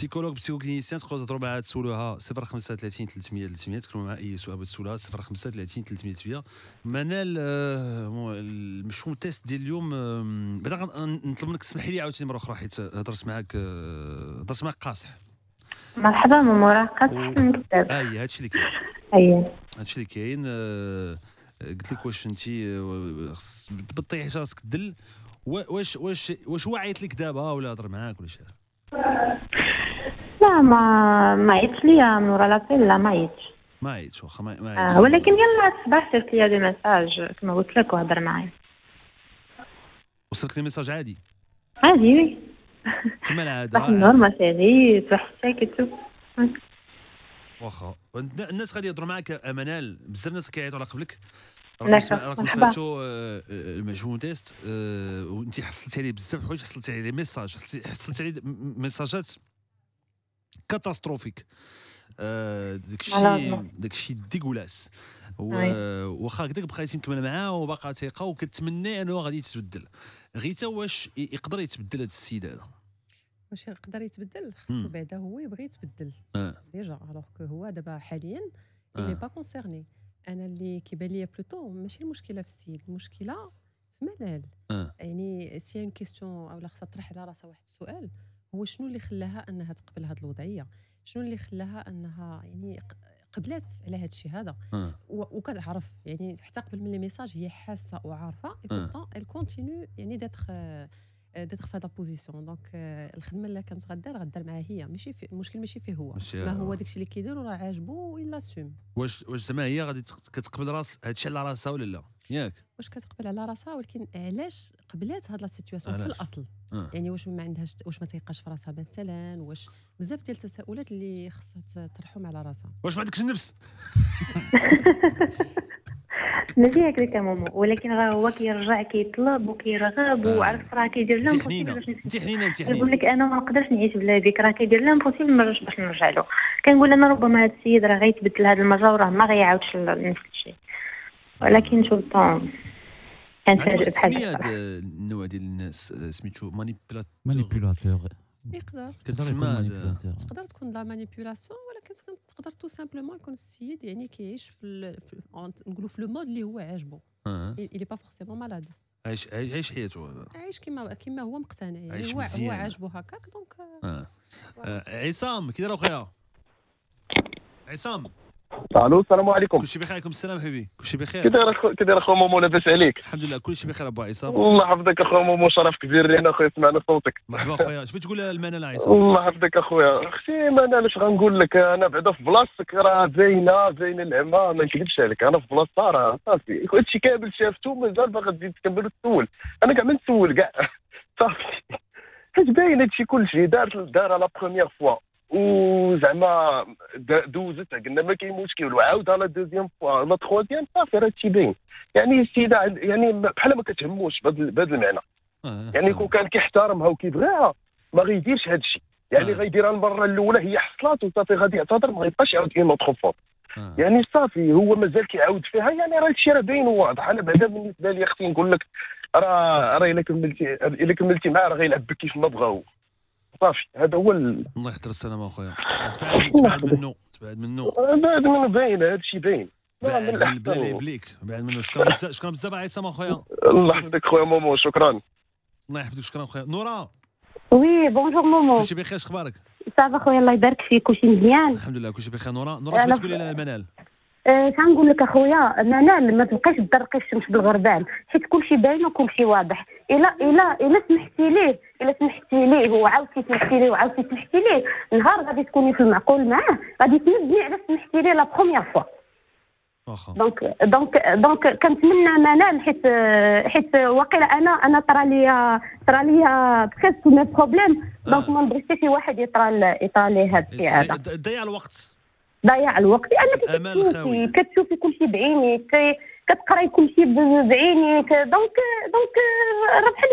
بسيكولوج بسيكلينيسيان تقدروا تهضروا معها تسولوها 035 300 300 تكونوا مع اي سؤال تسولوها 035 300. منال المشهوم تيست ديال اليوم بعدا نطلب منك تسمحي لي عاوتاني مره اخرى حيت هضرت معاك قاصح. مرحبا مراقب حسن الكتاب. اي هادشي اللي كاين. اي هادشي اللي كاين. قلت لك واش انت بطيح راسك الدل واش واش واش وعيت لك دابا ولا هضر معاك ولا شي حاجه؟ لا ما عيطش ليا من ورا لابيل. لا ما عيطش واخا ما عيطش. ولكن يلا الصباح صيفط ليا دي ميساج كما قلت لك وهضر معايا. وصلت لي ميساج عادي وي كما العاده. نورمال سيري تحسك كتب واخا. الناس غادي يهضروا معاك منال. بزاف الناس كيعيطوا على قبلك. راكم سمعتوا المجهول تيست وانت حصلتي عليه بزاف حوايج. حصلتي عليه ميساج، حصلتي عليه ميساجات كاتاستروفيك. داكشي ديكولاس. واخا هكذاك بقيتي مكمل معاه وباقا ثقه وكتمنى انه غادي يتبدل. غيتا واش يقدر يتبدل هذا السيد هذا؟ واش يقدر يتبدل؟ خصو بعدا هو يبغي يتبدل ديجا. الوغ كو هو دابا حاليا اللي با كونسيرني. انا اللي كيبان ليا بلوتو ماشي المشكله في السيد، المشكله في منال. يعني سي اون كيستيون اولا خصها تطرح على راسها واحد السؤال، هو شنو اللي خلاها انها تقبل هذه الوضعيه؟ شنو اللي خلاها انها يعني قبلات على هذا الشيء هذا؟ وكتعرف يعني حتى قبل من لي ميساج هي حاسه وعارفه بورتون ال كونتينيو يعني داتخ في هاد البوزيسيون. دونك الخدمه اللي كانت غدار معها هي، ماشي المشكل ماشي فيه هو. ما هو داكشي اللي كيدير وراه عاجبو ولا سوم. واش زعما هي غادي كتقبل راس هادشي على راسها ولا لا؟ ياك واش كتقبل على راسها، ولكن علاش قبلات هاد لا سيتوياسيون في الاصل؟ يعني واش ما عندهاش، واش ما تيقاش في راسها مثلا؟ واش بزاف ديال التساؤلات اللي خصها تطرحهم على راسها. واش ما عندكش النفس؟ ماشي هكذاك ماما، ولكن راه هو كيرجع كيطلب وكيرغب وعرفت راه كيدير لامبوسيبل باش نمشي. نقول لك انا ما نقدرش نعيش بلا بك، راه كيدير لامبوسيبل ما نقدرش باش نرجع له. كنقول انا ربما هذا السيد راه غيتبدل هذه المره وراه ما غيعاودش نفس الشيء، ولكن شو الطون كنتفاجئ بحال هكا. سميت النوع ديال الناس سميتو مانيبيولاتور. يقدر تقدر تكون لا مانيبيولاسيون، ولكن تقدر تو سامبلومون يكون السيد يعني كيعيش في لو مود اللي هو عاجبو. إلي با فورسيمون مالاد. عايش حياته هذا. عايش كيما هو مقتنع يعني هو عاجبو هكاك. دونك عصام كي داير اخويا؟ عصام الو السلام عليكم. كلشي بخير؟ عليكم السلام حبيبي. كلشي بخير؟ كي داير اخو مومو؟ لاباس عليك؟ الحمد لله كلشي بخير ابو عصام. الله يحفظك اخو مومو، شرف كبير لينا اخويا سمعنا صوتك. مرحبا اخويا. اش بغيت تقول لمنال عصام؟ الله يحفظك اخويا. اختي منال اش غنقول لك، انا بعدا في بلاصتك راه زينه العمى ما نكذبش عليك. انا في بلاصتها راه صافي هادشي كامل شافته مازال باغي تزيد تكمل وتسول. انا كاع ما نسول كاع صافي، حيت باين هادشي كلشي دارها لا بروميير فوا وزعما دوزتها قلنا ما كاين مشكل، وعاودها لا دوزيام فوا لا تخوازيام صافي راه هادشي باين. يعني السيده يعني بحال ما كتهموش بهذا المعنى. يعني كون كان كيحترمها وكيبغيها ما غيديرش هادشي، يعني غيديرها المره الاولى هي حصلات وصافي غادي يعتذر ما غيبقاش يعاود اون اوتخ فوا. يعني صافي هو مازال كيعاود فيها، يعني راه هادشي راه باين وواضح. انا بعدا بالنسبه لي اختي نقول لك راه الا كملتي معاه راه غيلعب بك كيف ما بغا هو صافي. هذا هو الله يحضر السلامه اخويا. تبعد منه باين هادشي باين. بعد منه شكرا بزاف عصام اخويا. الله يحفظك خويا مومو. شكرا الله يحفظك. شكرا خويا نورا. وي بونجور مومو. كلشي بخير اش اخبارك؟ صافا خويا الله يبارك فيك كلشي مزيان الحمد لله كلشي بخير. نورا شنو تقولي لنا منال؟ كنقول لك اخويا منال ما تبقاش تدرقي الشمس بالغربان، حيت كلشي باين وكلشي واضح. الا سمحتي ليه وعاودتي سمحتي ليه نهار غادي تكوني في المعقول معاه غادي تندمي على سمحتي ليه لا بروميير فوا. واخا دونك كنتمنى منال حيت واقيلا انا طرا ليا بريسك مي بروبليم. دونك ما نبغيش حتى شي واحد يطرى ليه هاد الشيء هذا. ضياع الوقت لانك كتشوفي كلشي بعينيك، كتقراي كلشي بعينيك. دونك راه بحال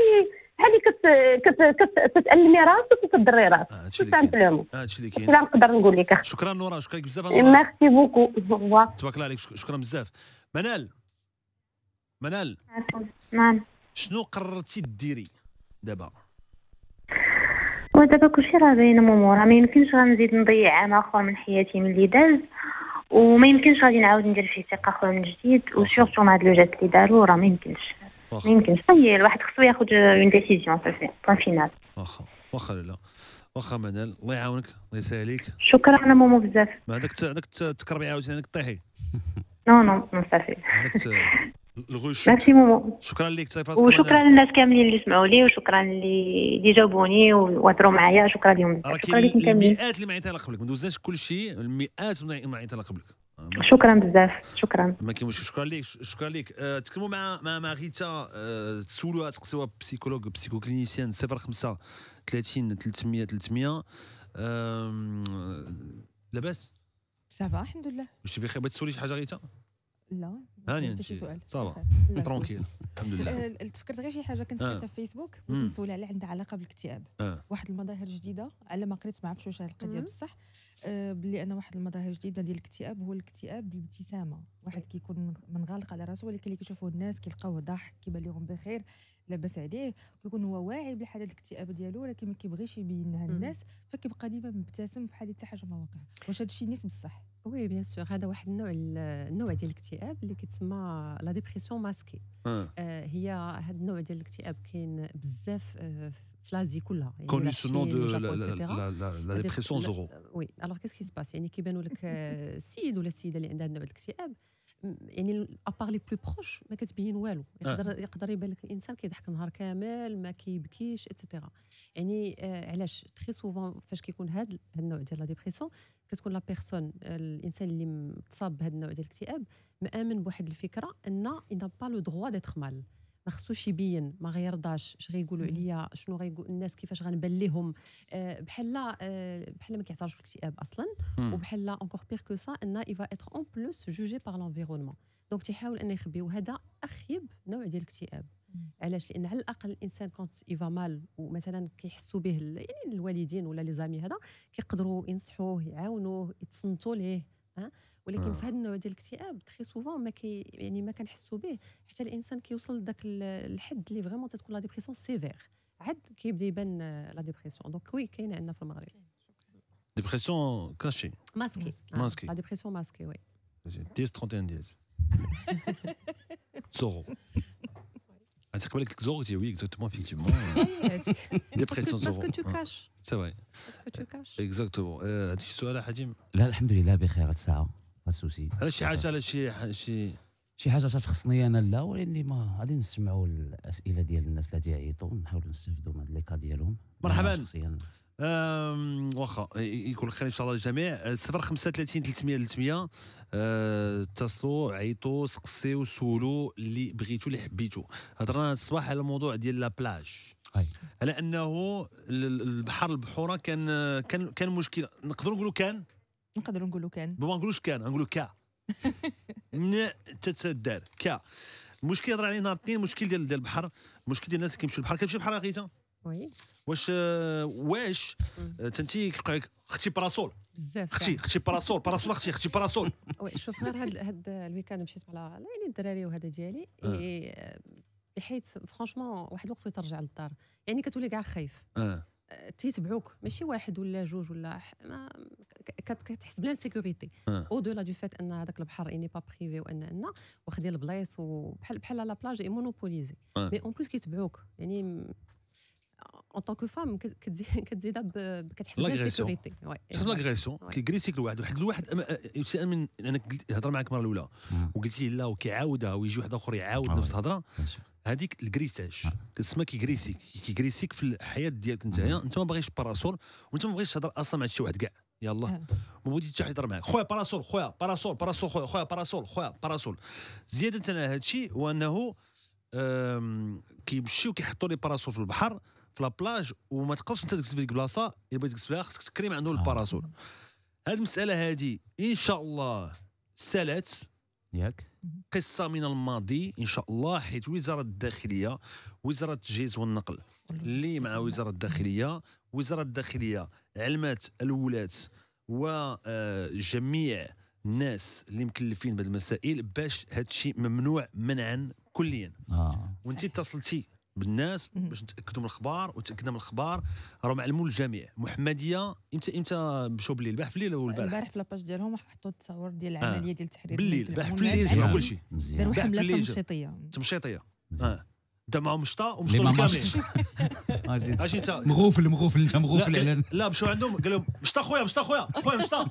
كتألمي راسك وكتضري راسك. هادشي اللي كاين. نقدر نقول لك شكرا نورا. شكرا لك بزاف. ميرسي بوكو. تبارك الله عليك. شكرا بزاف. منال شنو قررتي ديري دابا؟ ودابا كلشي راه باين مومو، راه ما يمكنش غنزيد نضيع عام اخر من حياتي من اللي داز، وما يمكنش غادي نعاود ندير فيه ثقه اخرى من جديد، وسورتو مع هاد لوجات اللي داروا راه ما يمكنش ما يمكنش. صافي الواحد خصو ياخذ اون ديسيزيون صافي بوان فينال. واخا واخا لاله واخا منال، الله يعاونك الله يسهليك. شكرا انا مومو بزاف. هذاك تكربي عاوتاني هذاك طيحي. نو نو صافي. الغش. ميرسي مومو. شكرا ليك تصيفات. وشكرا للناس كاملين اللي سمعوا لي، وشكرا اللي جاوبوني وهضروا معايا، شكرا لهم. شكرا ليك انت. المئات اللي معيتها على قبلك، ما دوزناش كل شيء، المئات اللي معيتها على قبلك. شكرا بزاف، شكرا. ما كاين مشكل، شكرا ليك شكرا ليك. تكلموا مع غيتا، تسولوها تقصوها بسيكولوج بسيكو كلينيسيان 05 30 300 300. لاباس؟ صافا الحمد لله. واش بخير؟ بغيتي تسولي شي حاجه غيتا؟ لا هاني انت شي سؤال صافا ترونكيل الحمد لله. تفكرت غير شي حاجه كنت قريتها في فيسبوك نسول على عندها علاقه بالكتئاب، واحد المظاهر جديده على ما قريت ما عرفتش واش هاد القضيه بصح، بلي انا واحد المظاهر جديده ديال الاكتئاب هو الاكتئاب بالابتسامه، واحد كيكون منغلق على راسو ولكن اللي كيشوفوه الناس كيلقاوه ضحك كيبان لهم بخير لاباس عليه، كيكون هو واعي بالحاله الاكتئاب ديالو ولكن ما كيبغيش يبينها للناس فكيبقى ديما مبتسم بحال حتى حاجه ما وقع. واش هادشي نيت بصح؟ وي بيان سور، هذا واحد النوع ديال الاكتئاب اللي كيتسمى لا ديبريسيون ماسكي. هي هذا النوع ديال الاكتئاب كاين بزاف في لازي كلها كوني سو نو دو لا ديبريسيون زورو. وي الوغ كيس كي سي باس، يعني كيبانوا لك السيد ولا السيده اللي عندها النوع ديال الاكتئاب يعني ابار لي بلو بروش ما كتبين والو، يقدر يبان لك الانسان كيضحك نهار كامل ما كيبكيش اتسيتيرا، يعني علاش تري سوفون فاش كيكون هذا النوع ديال لا ديبريسيون كتكون لا بيرسون الانسان اللي متصاب بهذا النوع ديال الاكتئاب مآمن بواحد الفكره ان اذا با لو دروا ديتخ مال، ما خصوش يبين، ما غيرضاش، اش غيقولوا عليا، شنو غيقول الناس، كيفاش غنبان لهم، بحال ما كيعترفش بالاكتئاب اصلا، وبحال اونكور بيغ كو سا ان اي فا اتر اون بلوس جوجي باغ لونفيرونمون، دونك تيحاول انه يخبي، وهذا اخيب نوع ديال الاكتئاب. علاش؟ لان على الاقل الانسان كونت ايفا مال ومثلا كيحسوا به يعني الوالدين ولا لي زامي هذا كيقدروا ينصحوه يعاونوه يتصنتوا ليه، ولكن في هذا النوع ديال الاكتئاب تري سوفون ما كي يعني ما كنحسوا به حتى الانسان كيوصل لذاك الحد اللي فريمون تتكون لا ديبريسيون سيفير، عاد كيبدا يبان لا ديبريسيون. دونك وي كاين عندنا في المغرب ديبريسيون كاشي ماسكي ماسكي لا ديبريسيون ماسكي. وي 10 31 10 زورو تقبل لك زورو تي وي اكزاكتومون افيكتيفمون ديبريسيون زورو باسكو تو كاش سي فري باسكو تو كاش اكزاكتومون. هذا السؤال حاتم؟ لا الحمد لله بخير هاد الساعه السوسي. هذا شي حاجه على شي حاجه تخصني انا لا، ولكن ما غادي نسمعوا الاسئله ديال الناس اللي تيعيطوا نحاولوا نستافدوا من هاد لي كا ديالهم. مرحبا واخا يكون خير ان شاء الله الجميع. 035 300 300 اتصلوا عيطوا سقسيوا سولوا اللي بغيتوا اللي حبيتوا. هضرنا الصباح على الموضوع ديال لا بلاج، على انه البحر البحوره كان مشكل، نقدروا نقولوا نقدروا نقولوا ما نقولوش نقولوا تتدار المشكل هضر عليه نهار الاثنين، المشكل ديال البحر، المشكل ديال الناس اللي كيمشيو للبحر. كتمشي للبحر غيتا؟ وي واش تنتي كيوقع لك اختي باراسول بزاف، اختي باراسول باراسول اختي باراسول. وي شوف غير هاد الويكاند مشيت مع يعني الدراري وهذا ديالي، حيت فرانشمون واحد الوقت ترجع للدار يعني كتولي كاع خايف، تيتبعوك ماشي واحد ولا جوج ولا كتحس بلا سيكوريتي او دولا دو فات ان هذاك البحر اني با بريفي وان واخدين البلايص وبحال لا بلاج اي مونوبوليزي مي اون بليس كيتبعوك، يعني اون طونك فام كتزيدها كتحس بلا سيكوريتي. وي شنو لاغريسيون كيغريسيك الواحد، واحد من انا هضر معاك المره الاولى وقلتي لا وكيعاودها ويجي واحد اخر يعاود نفس الهضره، هذيك الكريساج كتسمى كيغريسيك في الحياه ديالك نتايا، انت ما باغيش باراسول وانت ما باغيش تهضر اصلا مع شي واحد كاع، يلاه ما بغيتيش حتى واحد يهضر معاك، خويا باراسول خويا باراسول باراسول خويا باراسول خويا باراسول. زياده على هذا الشيء هو انه كيمشيو كيحطوا لي باراسول في البحر في لابلاج وما تقدرش انت تكسب ديك البلاصه، الا بغيتي تكسبها خصك تكريم عنده الباراسول. هذه المساله هذه ان شاء الله سالت، ياك قصة من الماضي إن شاء الله، حيث وزارة الداخلية وزارة التجهيز والنقل اللي مع وزارة الداخلية، وزارة الداخلية علمات الولاة وجميع الناس اللي مكلفين بهذه المسائل باش هذا الشيء ممنوع منعا كليا. وانت اتصلتي بالناس باش نتاكدوا من الاخبار، وتاكدنا من الاخبار راه معلموا للجميع. محمديه امتى مشاو بالليل؟ البارح في الليل ولا البارح؟ البارح في لاباج ديالهم حطوا التصاور ديال العمليه ديال التحرير بالليل، البارح في الليل جمعوا كل شيء، داروا حمله تمشيطيه دا معهم شطا ومشطو الكامل. اجي انت مغوفل انت مغوفل على لا مشاو عندهم قال لهم مشطا خويا مشطا خويا خويا مشطا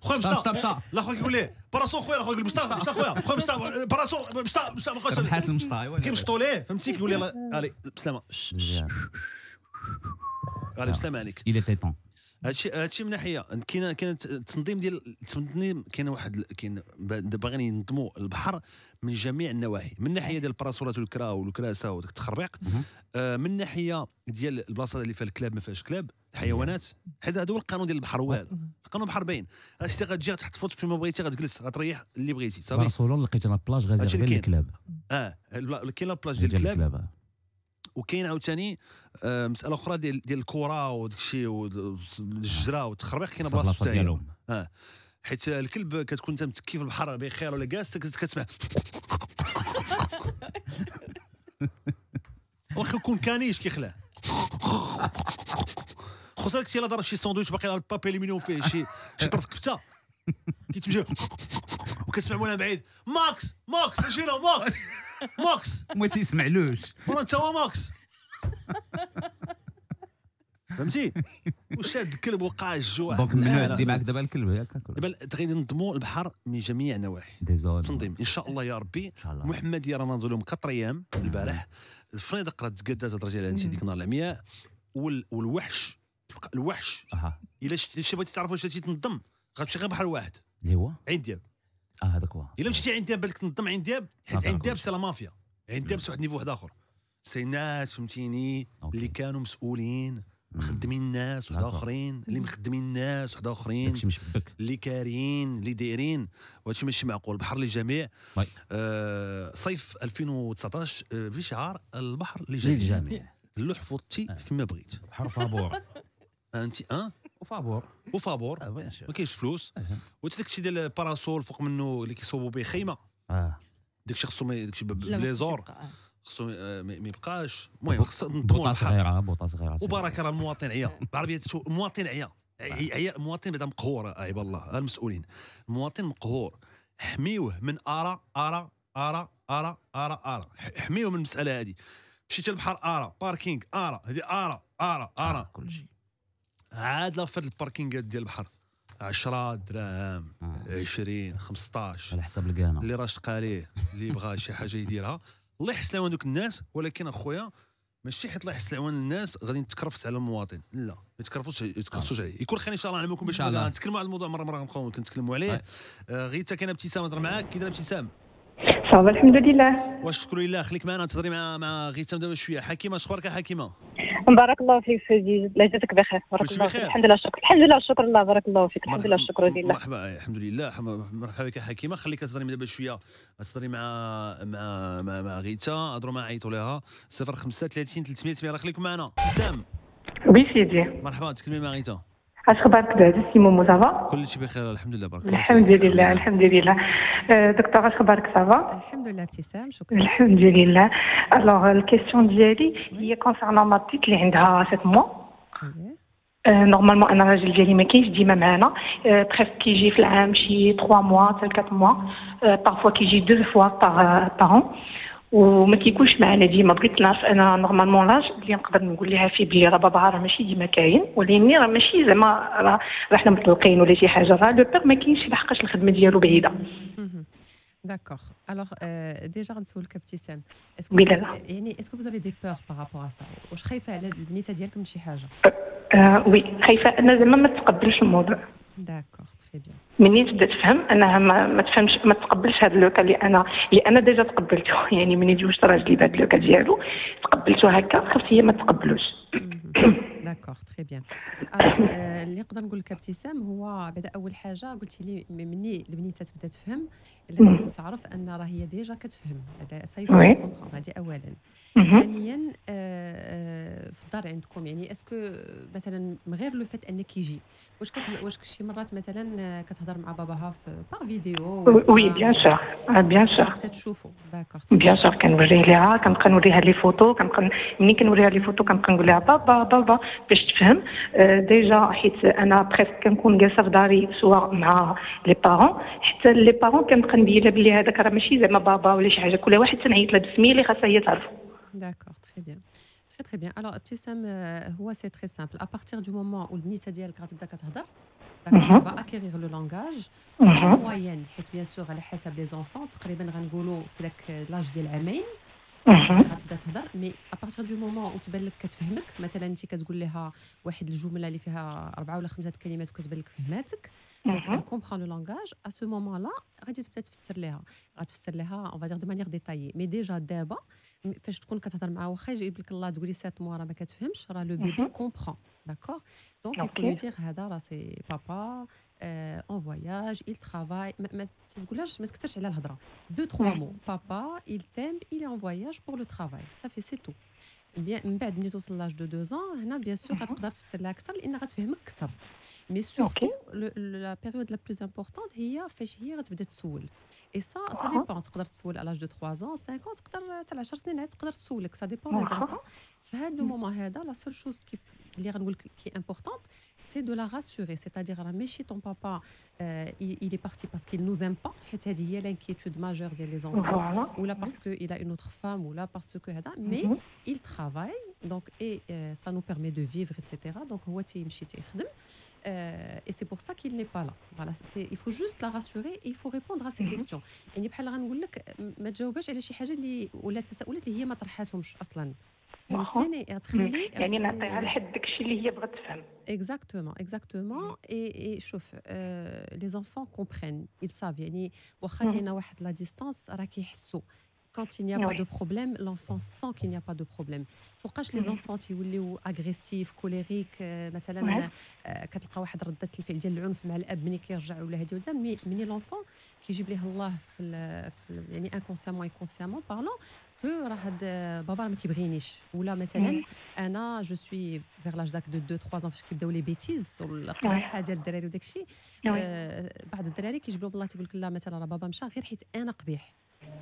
خويا مشطا، لا خويا كيقول ليه باراسول خويا، لا خويا يقول مشطا مشطا خويا خويا مشطا باراسول مشطا مشطا ما بقاش ربحات المشطا. ايوا كيمشطو ليه فهمتي، كيقول ليه علي بسلامه علي بسلامه عليك الى تيطون. هادشي من ناحيه كاين التنظيم ديال التنظيم، كاين واحد كاين دابا غادي ينظموا البحر من جميع النواحي، من ناحيه ديال الباراسولات والكراو والكراسه وداك التخربيق، من ناحيه ديال البلاصه اللي فيها الكلاب ما فيهاش كلاب الحيوانات، حيت هذا هو القانون ديال البحر. هو هذا قانون البحر باين، هادشي غتجي غتحط فوت فيما بغيتي، غتجلس غتريح اللي بغيتي صافي. باراسولون لقيت انا البلاج غير غير الكلاب، كاين البلاج ديال الكلاب، وكاين عاوتاني مساله اخرى ديال الكره وداك الشيء والجره والتخربيق، كاين بلاصه ديالهم حيت الكلب كتكون انت متكي في البحر بخير ولا جالس كتسمع واخا يكون كانيش كيخلع، خصوصا كنتي الا ضرب شي ساندويتش باقي على البابي الومنيوم فيه شي طرف كفته كيتمشى وكتسمع من بعيد ماكس ماكس اجي له ماكس ماكس وما تيسمعلوش، ورا انت هو ماكس فهمتي، وشاد الكلب وقع الجوع. دونك ممنوع دي معاك دابا الكلب ياك، دابا غادي ننظموا البحر من جميع النواحي تنظيم ان شاء الله يا ربي. محمديه رانا نظلم 4 ايام، البارح الفريدق راه تقدات الدرجه اللي عندي ديك النهار العمياء، والوحش تبقى الوحش. الا شتي بغيتي تعرف واش تنظم غتمشي غير بحر واحد اللي هو عين دياب. هذاك هو. الا مشيتي عين دياب بالك تنظم عين دياب، حيت عين دياب سي لا مافيا، عين دياب سي واحد النيفو واحد اخر، سي ناس فهمتيني اللي كانوا مسؤولين مخدمين الناس واحد اخرين، اللي مخدمين الناس واحد اخرين، اللي كاريين اللي دايرين، وهادشي ماشي معقول. البحر للجميع صيف 2019 بشعار البحر للجميع، اللوح فوتي فيما بغيت، بحر فابور انت وفابور ما كاينش فلوس. وانت داك الشيء ديال الباراسول فوق منه اللي كيصوبوا به خيمه، داك الشيء خصو داك الشيء بليزور خصو ما يبقاش. المهم خصو نضموا بوطه صغيره وبركه راه المواطن عيا بالعربيه، المواطن عيا المواطن بعدا مقهور عيب الله، المسؤولين المواطن مقهور، حميوه من ارا حميوه من المساله هذه. مشيت البحر ارا باركينغ ارا هذه ارا كلشي عاد لا في الباركينغات ديال البحر 10 دراهم 20 15 على حسب الكانه اللي راه شقى ليه، اللي بغى شي حاجه يديرها الله يحس لعوان دوك الناس. ولكن اخويا ماشي حيت الله يحس لعوان الناس غادي نتكرفس على المواطن، لا ما يتكرفسوش عليه. يكون خير ان شاء الله عليكم باش نتكلموا على الموضوع مره كنتكلموا عليه. غيتا كاينه ابتسام هضر معاك، كي دايره ابتسام؟ صافي الحمد لله وشكر لله. خليك معنا تهضري مع غيتا دابا شويه. حكيمه شخبارك يا حكيمه؟ بارك الله فيك سيدي، لا جاتك بخير بارك الله فيك. الحمد لله شكر الله بارك الله فيك. الحمد لله الشكر لله. مرحبا الحمد لله. مرحبا بك حكيمه. خليك تهضري دابا شويه، تهضري مع غيتا، هضروا معها عيطوا لها 05 30 300. خليك معنا سام. وي سيدي مرحبا، تكلمي مع غيتا. اش اخبارك بعدا سي مومو؟ صافا كلشي بخير الحمد لله بارك الله فيك. الحمد لله دكتور اش اخبارك؟ صافا الحمد لله ابتسام شكرا الحمد لله. الوغ الكيستيون ديالي هي كونسيرنون ما بتيت اللي عندها 7 موا. نورمالمون انا الراجل ديالي ما كاينش ديما معانا، بريسك كيجي في العام شي 3 موا حتى 4 موا، بارفوا كيجي 2 فوا باغ اون، وما كيكونش معنا ديما. بغيت نعرف انا نورمالمون لاج اللي نقدر نقول لها فيه بلي راه بابا راه ماشي ديما كاين، ولكن راه ماشي زعما راه حنا مطلقين ولا شي حاجه، راه لو بير ما كاينش لحقاش الخدمه ديالو بعيده. داكوغ. الوغ ديجا غنسولك ابتسام، اسكو يعني اسكو فوزافي دي بور بارابور ا سا؟ واش خايفه على البنيته ديالك من شي حاجه؟ وي خايفه انا زعما ما تقبلش الموضوع. داكوغ تري بيان. منين تبدا تفهم انها ما تفهمش ما تقبلش هذا لوكا اللي انا ديجا تقبلته، يعني منين جوجت راجلي بهذا لوكا ديالو تقبلته هكا، خاص هي ما تقبلوش. داكوغ تري بيان. اللي نقدر نقول لك ابتسام هو بعد اول حاجه قلتي لي مني البنيته تبدا تفهم لازم تعرف ان راه هي ديجا كتفهم هذا سيفهم كومبخون هذه اولا. ثانيا في الدار عندكم يعني اسكو مثلا من غير لو فات انك يجي واش شي مرات مثلا كتهضر مع باباها في با فيديو؟ وي بيان سور بيان سور كتشوفوا داكوغ بيان سور كنوريه ليها كنبقى نوريها لي فوتو كنبقى ملي كنوريها لي فوتو كنبقى نقول لها بابا باش تفهم ديجا حيت انا بريسك كنكون جالسه في داري سواء مع لي بارون حتى لي بارون كنبقى نبين لها بلي هذاك راه ماشي زعما بابا ولا شي حاجه كل واحد تنعيط لها بسميه اللي خاصها هي تعرفه. داكوغ تري بيان تري بيان. الوغ ابتسام هو سي تري سامبل ا بارتيغ دو مومون و البنيته ديالك غتبدا كتهضر داكوغ غا اكيغيغ لو لونغاج موين حيت بيان سور على حسب لي زونفون تقريبا غنقولوا في داك لاج ديال عامين غتبدا تهضر مي ابارتيغ دو مومون و تبان لك كتفهمك مثلا انت كتقول لها واحد الجمله اللي فيها 4 ولا 5 كلمات وكتبان لك فهماتك دونك كومبخون لو لونغاج ا سو مومون لا غادي تبدا تفسر لها اون فادير دو مانيير ديتايي مي ديجا دابا فاش تكون كتهضر معاه واخا يجيب لك الله تقولي 7 موا راه ما كتفهمش راه لو بيبي كومبخون داكوغ دونك يفو لو دير هذا راه سي بابا اون فواياج il travaille ما تقولهاش ما تكثرش على الهضره 2-3 مو بابا il t'aime il est en voyage pour le travail صافي سي تو بيان. من بعد ملي توصل لاج دو 2 ans هنا بيان سور غتقدر تفسر لها اكثر لان غتفهمك اكثر مي سورتو لا بيريود لا بلوز امبورطون هي فاش هي غتبدا تسول اي سا ديبون تقدر تسول على لاج دو 3 ans 5 ans تقدر حتى 10 سنين عاد تقدر تسولك سا ديبون لي زونفون في هاد لو مومون هذا لا سول شوز كي اللي غنقول لك كي امبورطون سي دو لا راسوري سيتادير راه ماشي طون بابا il est parti parce qu'il nous aime pas حيت هذه هي لانكيتود ماجور ديال لي زونفون ولا باسكو il a une autre femme ولا باسكو هذا مي il travaille donc et ça nous permet de vivre etc donc هو تيمشي تيخدم et c'est pour ça qu'il n'est pas là voilà c'est il faut juste la rassurer et il faut répondre à ses questions يعني بحال غنقول لك ما تجاوباش على شي حاجه اللي ولا تساؤلات اللي هي ما طرحاتهمش اصلا فهمتيني غتخلي يعني نعطيها لحد داكشي اللي هي بغات تفهم. اكزاكتومون اكزاكتومون اي شوف لي زونفون كومبرين ils savent يعني واخا كاينه واحد لا ديستانس راه كيحسوا quand il n'y a pas de problème l'enfant sent qu'il n'y a pas de problème فوقاش لي زونفون تيوليو اغريسيف كوليريك مثلا كتلقى واحد رده الفعل ديال العنف مع الاب ملي كيرجع ولا هادي ولا مني لونفون كيجيب ليه الله في يعني انكونسيامون كونسيامون بارلون كو راه هاد بابا ما كيبغينيش ولا مثلا انا جو سوي فيغ لاج داك دو 2 3 ans فاش كيبداو لي بيتيز والقراحه ديال الدراري وداكشي بعض الدراري كيجبلو بالله تيقول لك لا مثلا راه بابا مشى غير حيت انا قبيح.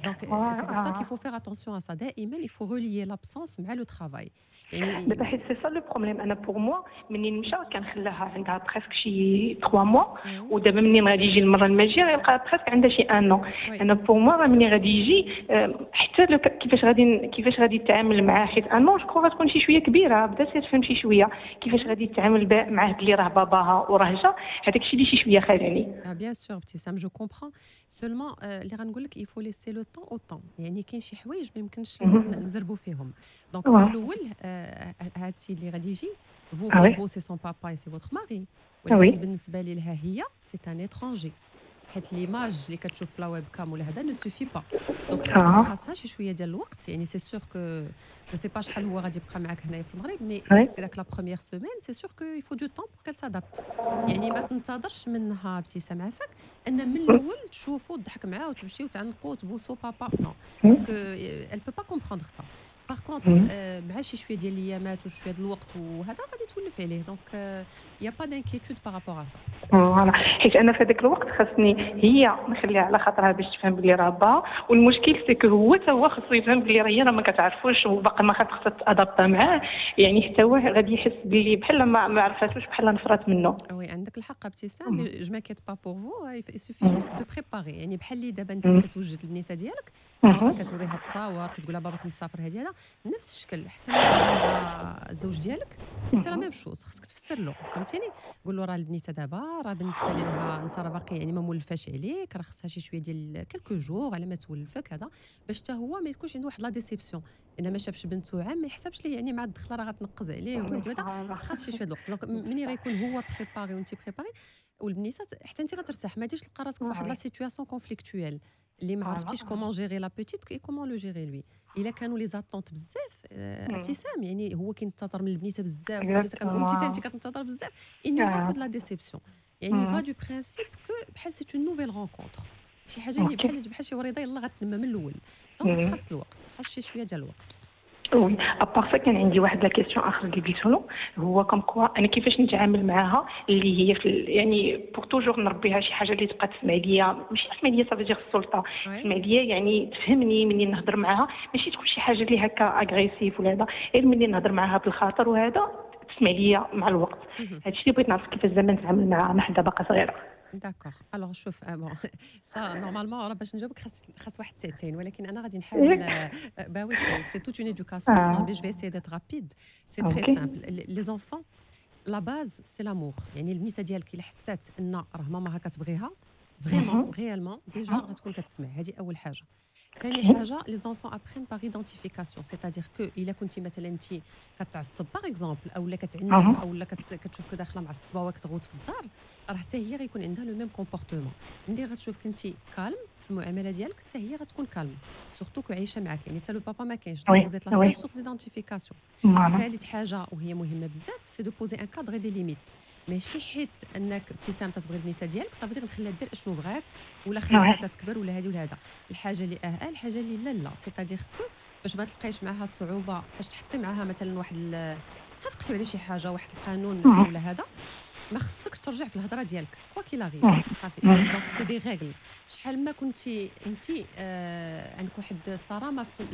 Donc c'est pour ça qu'il faut faire attention à ça. D'ailleurs, il faut relier l'absence avec le travail. C'est ça le problème. Pour moi, je me suis dit qu'elle a presque 3 mois. Ou d'abord, je me suis dit qu'elle a presque 1 an. Pour moi, je me suis dit qu'elle a presque 1 an. كيفاش غادي يتعامل معاه حيت ان مون جو كرو غتكون شي شويه كبيره بدات كتفهم شي شويه كيفاش غادي يتعامل معاه بلي راه باباها وراه جا هذاك الشيء اللي شي شويه خلاني بيان سور ابتسام جو كومبرون سولمون اللي غنقول لك يفو ليسي لو طون او طون يعني كاين شي حوايج ما يمكنش نزربوا فيهم دونك في الاول هاد السيد اللي غادي يجي فو سي سون بابا اي سي فوتر ماري ولكن بالنسبه لها هي سي ان اترانجي حيت ليماج اللي كتشوف في لا ويب كام ولا هذا نو سوفي با دونك خاصها شي شويه ديال الوقت يعني سي سور كو جو سي با شحال هو غادي يبقى معاك هنايا في المغرب مي داك لا بروميير سيمين سي سور كو يفو دو طون بور كال سادابت يعني ما تنتظرش منها ابتسام عافاك ان من الاول تشوفوا تضحك معاه وتمشيو تعانقوا وتبوسوا بابا نو باسكو ال بو با كومبخوندغ سا باغ كونطخ مع شي شويه ديال الايامات وشويه ديال الوقت وهذا غادي تولف عليه دونك يا با دانكيتود بارابور ا سا فوالا حيت انا في هذاك الوقت خاصني هي نخليها على خاطرها باش تفهم بلي راه با والمشكل سيكو هو تا هو خاصو يفهم بلي راه هي راه ما كتعرفوش وباقي ما خاصها تادابتا معاه يعني حتى هو غادي يحس بلي بحال ما عرفاتوش بحال نفرات منه. وي عندك الحق ابتسام جو ماكيت با بور فو سوفي جوست دو بريباري يعني بحال اللي دابا انت كتوجد البنيته ديالك كتوريها التصاور كتقول لها باك مسافر هادي هذا نفس الشكل حتى ملي تهضر مع الزوج ديالك سي لا ميم شوز خصك تفسر له فهمتيني قول له راه البنيته دابا راه بالنسبه لها انت راه باقي يعني ما مولفاش عليك راه خصها شي شويه ديال كلكو جور على ما تولفك هذا باش حتى هو ما يكونش عنده واحد لا ديسيبسيون الا ما شافش بنته عام ما يحسبش ليه يعني مع الدخله راه غتنقز عليه وهذا خاص شي شويه الوقت دونك ملي غيكون هو بريباري وانت بريباري والبنيته حتى انت غترتاح ما تجيش تلقى راسك فواحد لا سيتوياسيون كونفليكتويال اللي ما عرفتيش كومون جيري لا بوتيت كي كومون لو جيري لوي الا كانوا لي زاتونت بزاف ابتسام يعني هو كينتظر من البنيته بزاف وليت كنقول انت انت كتنتظر بزاف انه كود لا ديسيبسيون يعني فا دو برينسيپ كو بحال سي اون نوفيل رونكونتر شي حاجه اللي بحال شي وريضه يلاه غتنمى من الاول دونك خاص الوقت خاص شي شويه ديال الوقت. وي ابارفا كان عندي واحد لا كيسيون اخر اللي قلت له هو كم كوا انا كيفاش نتعامل معاها اللي هي يعني بور توجور نربيها شي حاجه اللي تبقى تسمع ليا ماشي تسمع ليا صافي ديال السلطه تسمع ليا يعني تفهمني ملي نهضر معاها ماشي تكون شي حاجه اللي هكا اغريسيف ولا هذا غير ملي نهضر معاها بالخاطر وهذا تسمع ليا مع الوقت هادشي اللي بغيت نعرف كيفاش زعما نتعامل مع حدا باقا صغيره. داكوغ الوغ شوف بون سا نورمالمون راه باش نجاوبك خاص واحد ساعتين ولكن انا غادي نحاول باوي سي توت اون ايدوكاسيون باش بيسي دات رابيد سي تري سامبل لي زونفون لا باز سي لامور يعني البنيته ديالك الا حسات ان راه ماماها كتبغيها فريمون ريالمون ديجا غتكون كتسمع هذه اول حاجه. ثاني حاجه لي زونفون ابرين باغ ايدونتيفيكاسيون سيتادير كو الا كنتي مثلا انت كتعصب باغ اكزومبل اولا كتعنف اولا كتشوفك داخله معصبه ولا كتغوت في الدار راه حتى هي غيكون عندها لو ميم كومبورتمون ملي غتشوفك انت كالم في المعامله ديالك حتى هي غتكون كالم سورتو كو عايشه معاك يعني حتى لو بابا ما كاينش دونك زيت لا سيل سورس ايدونتيفيكاسيون. ثالث حاجه وهي مهمه بزاف سي دو بوزي ان كادغ دي ليميت ماشي حيت انك ابتسام تتبغي البنيته ديالك صافي نخليها دير اشنو بغات ولا خليها تكبر ولا هذه ولا هذا الحاجه اللي الحاجه اللي لا سيتادير كو باش ما تلقايش معها صعوبه فاش تحطي معها مثلا واحد اتفقتوا على شي حاجه واحد القانون ولا هذا ما خصكش ترجع في الهضره ديالك كوا كي لاغي صافي دونك سي دي ريغل شحال ما كنتي انت عندك واحد الصرامه في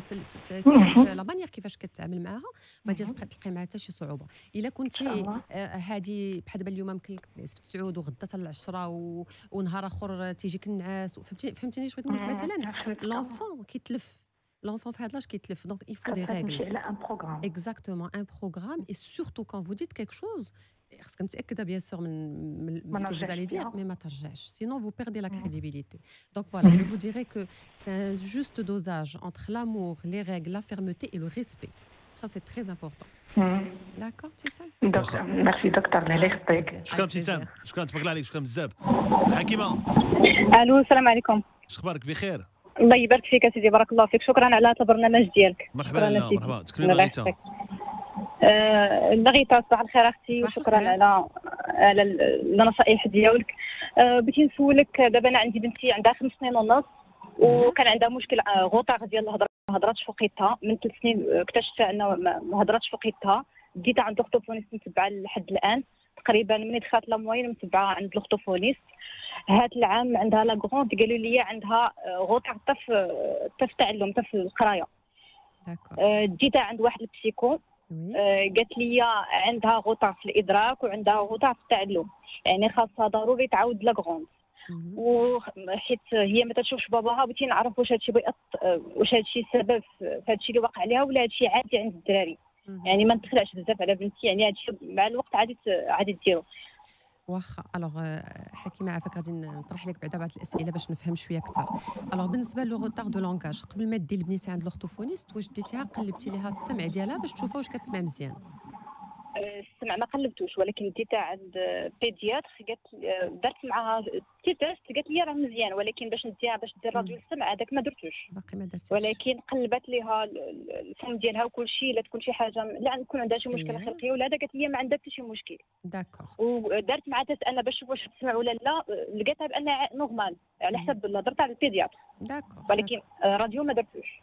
لا مانيير كيفاش كتعامل معاها ما غاديش تلقي معها حتى شي صعوبه الا كنتي هذه بحال دابا اليوم يمكن لك تنعس في 9 وغدا حتى ل 10 ونهار اخر تيجيك النعاس فهمتيني شنو بغيت نقول مثلا لونفون كيتلف l'enfant donc il faut des règles exactement un programme et surtout quand vous dites quelque chose خصكم تاكدوا bien sûr من ce que vous allez dire mais ما ترجعش sinon vous perdez la crédibilité donc voilà je vous dirais que c'est un juste dosage entre l'amour les règles la fermeté et le respect ça c'est très important. داكور ابتسام دكتور ميرسي دكتور الله يخطيك شكرا ابتسام شكرا تبارك الله عليك شكرا بزاف. حكيمه الو السلام عليكم شخبارك بخير الله يبارك فيك اسيدي بارك الله فيك شكرا على هذا البرنامج ديالك مرحبا مرحبا تكريم غيتا غيتا صباح الخير اختي وشكرا على النصائح ديالك بغيت نسولك دابا انا عندي بنتي عندها 5 سنين ونص وكان عندها مشكل غطاء ديال الهضره ما هضراتش فوق يدها من 3 سنين اكتشفتها انها ما هضراتش فوق يدها ديتها عند الخطوبونيس متبعه لحد الان تقريبا من دخلت لاموين متبعه عند الخطوبونيست هاد العام عندها لا غروند قالوا لي عندها غوطه حتى في التعلم حتى في القرايه جيتها عند واحد البسيكو قالت لي عندها غوطه في الادراك وعندها غوطه في التعلم يعني خاصها ضروري تعاود لا غروند وحيت هي ما تشوفش باباها بغيت نعرف واش هادشي واش هادشي السبب في هادشي اللي وقع لها ولا هادشي عادي عند الدراري يعني ما ندخلعش بزاف على بنتي يعني هادشي مع الوقت عادي ديرو واخا. الوغ حكيمه عافاك غادي نطرح لك بعدا بعض الاسئله باش نفهم شويه اكثر. الوغ بالنسبه لو غوطار دو لونغاج قبل ما دي البنيته عند لوغتوفونيست واش ديتيها قلبتي ليها السمع ديالها باش تشوفها واش كتسمع مزيان؟ السمع ما قلبتوش ولكن ديتها عند بيدياتر قالت درت معاها تيست قالت لي راه مزيان ولكن باش نديها باش دير راديو السمع هذاك ما درتوش باقي ما درتش ولكن قلبت ليها الفم ديالها وكل شيء لا تكون شي حاجه لا نكون عندها شي مشكله خلقيه ولا هذا قالت لي ما عندها حتى شي مشكل داكوغ ودرت معها تيست انا باش واش تسمع ولا لا لقيتها بانها نورمال على حسب درت على البيدياتر داكوغ ولكن راديو ما درتوش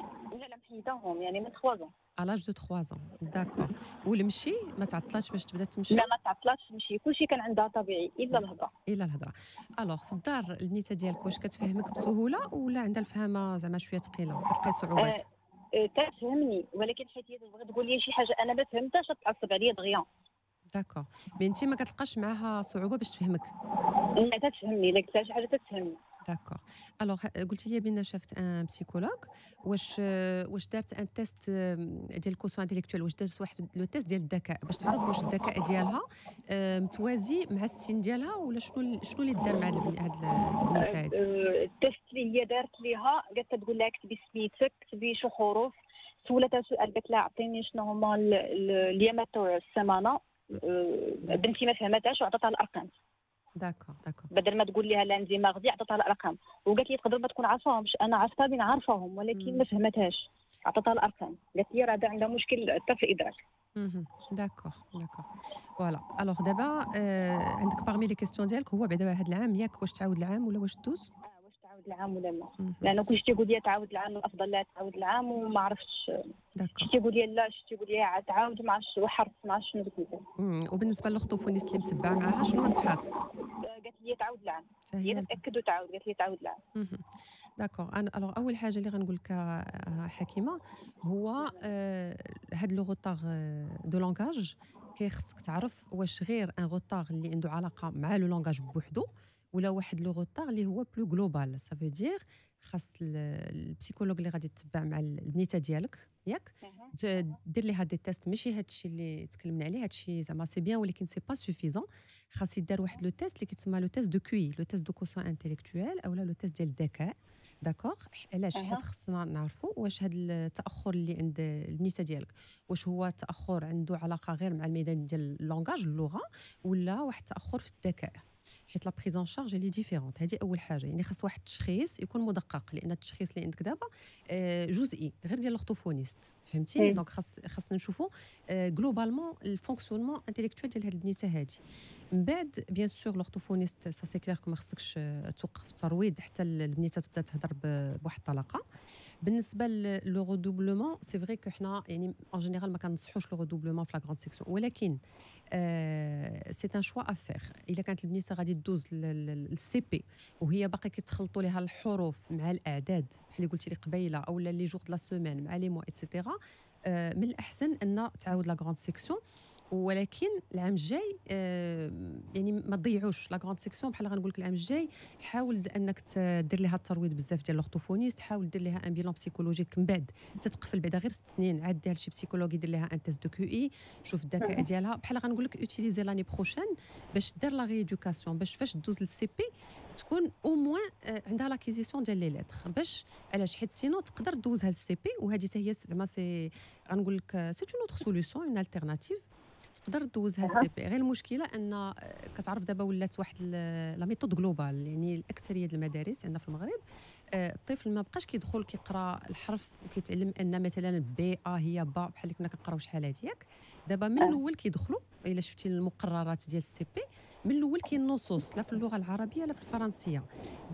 حيداهم يعني من 3 ans علاج دو 3 ans داكور والمشي ما تعطلاتش باش تبدا تمشي؟ لا ما تعطلاتش تمشي كلشي كان عندها طبيعي الا الهضره الوغ في الدار البنيته ديالك واش كتفهمك بسهوله ولا عندها الفهمه زعما شويه ثقيله كتلقاي صعوبات؟ تفهمني ولكن حيت هي تبغي تقول لي شي حاجه انا ما فهمتهاش تعصب عليا دغيا داكور بنتي ما كتلقاش معاها صعوبه باش تفهمك؟ لا تتفهمني الا قلت لها شي حاجه تتفهمني داكوغ. الوغ قلتي لي بان شافت ان بسيكولوج، واش دارت ان تيست ديال الكوسو انتيليكتوال، واش دارت واحد لو تيست ديال الذكاء باش تعرف واش الذكاء ديالها متوازي مع السن ديالها، ولا شنو اللي دار مع هاد البنيسه هادي؟ التيست اللي هي دارت ليها قالت تقول لها اكتبي سميتك، اكتبي شي حروف، سولتها سؤال قالت لها عطيني شنو هما اليامات تاع السمانه، بنتي ما فهمتهاش وعطاتها الارقام. داكوغ. بدل ما تقول لها لا عندي مغدي عطاتها الارقام، وقالت لي تقدر ما تكون عارفاهمش، انا عرفتها بين عارفاهم ولكن ما فهمتهاش، عطاتها الارقام، قالت لي راه عندها مشكل حتى في الادراك. داكوغ فوالا. الوغ دابا عندك باغمي لي كيستيون ديالك هو بعدا هذا العام ياك، واش تعاود العام ولا واش تدوز؟ واش تعاود العام ولا لا؟ لانه كلشي تيقول لي تعاود العام الافضل لا تعاود العام، وما عرفتش. داكوغ. تيقول لي لا، تيقول لي عاد تعاود ما عرفتش، وحرت ما عرفتش شنو قلت. وبالنسبه للخطوفونيست اللي متبعه معاها شنو نصحاتك؟ قالت لي تعاود العام، هي تاكد وتعاود، قالت لي تعاود العام. داكوغ. انا الوغ اول حاجه اللي غنقول لك حكيمه هو هاد لو غوطاغ دو لونغاج كيخصك تعرف واش غير ان غوطاغ اللي عنده علاقه مع لو لونغاج بوحدو، ولا واحد لو غوطاغ اللي هو بلو جلوبال. سافو دير خاص البسيكولوج اللي غادي تتبع مع البنيته ديالك ياك دير ليها دي تيست، ماشي هادشي اللي تكلمنا عليه، هادشي زعما سي بيان ولكن سي با سوفيزون. خاص يدار واحد لو تيست اللي كيتسمى لو تيست دو كوي، لو تيست دو كوسون انتيليكتوال اولا لو تيست ديال الذكاء. داكوغ. علاش؟ حيت خصنا نعرفوا واش هاد التاخر اللي عند البنيته ديالك واش هو تاخر عنده علاقه غير مع الميدان ديال اللونغاج اللغه، ولا واحد التاخر في الذكاء، حيت لا بريزون شارج اللي ديفيرونت. هذه اول حاجه، يعني خاص واحد التشخيص يكون مدقق، لان التشخيص اللي عندك دابا جزئي غير ديال الخطوفونيست، فهمتيني؟ دونك خاصنا نشوفوا جلوبالمون الفونكسيونمون انتيليكتوال ديال هاد البنيته هادي. من بعد بيان سور لوغطوفونيست سا سي كلير كو ما خصكش توقف الترويض حتى البنيته تبدا تهضر بواحد الطلاقه. بالنسبه لو غودوبلومون سي فري كو حنا يعني اون جينيرال ما كنصحوش لو غودوبلومون في لا غروند سيكسيون، ولكن سي ان شوا افير. الا كانت البنيته غادي تدوز للسي بي وهي باقي كيتخلطوا لها الحروف مع الاعداد بحال اللي قلتي لي قبيله، اولا لي جوغ دو لا سيمين مع لي موا ايتترا، من الاحسن ان تعاود لا غروند سيكسيون، ولكن العام الجاي يعني ما تضيعوش لا غروند سيكسيون. بحال غنقول لك العام الجاي حاول انك تدير لها الترويض بزاف ديال لوغطوفونيست، حاول دير لها ان بيلون بسيكولوجيك، من بعد تتقفل بعدا غير 6 سنين عاد دير شي بسيكولوجي، دير لها ان تيست دو كيو اي، شوف الذكاء ديالها. بحال غنقول لك اوتيليزي لاني بروشين باش دير لا ريدوكاسيون، باش فاش دوز للسي بي تكون او موان عندها لاكيزيسيون ديال لي ليتر، باش علاش؟ حيت سينو تقدر دوزها للسي بي، وهذه حتى هي زعما سي غنقول لك سي اون اوتر سوليوشن اون التيرناتيف، تقدر دوزها السي بي. غير المشكله ان كتعرف دابا ولات واحد لا ميثود جلوبال، يعني الاكثريه ديال المدارس عندنا في المغرب الطفل ما بقاش كيدخل كيقرا الحرف وكيتعلم ان مثلا بي ا هي با بحال اللي كنا كنقراو شحال هادي ياك. دابا من الاول كيدخلوا، الا شفتي المقررات ديال السي بي من الاول كاين نصوص لا في اللغه العربيه لا في الفرنسيه.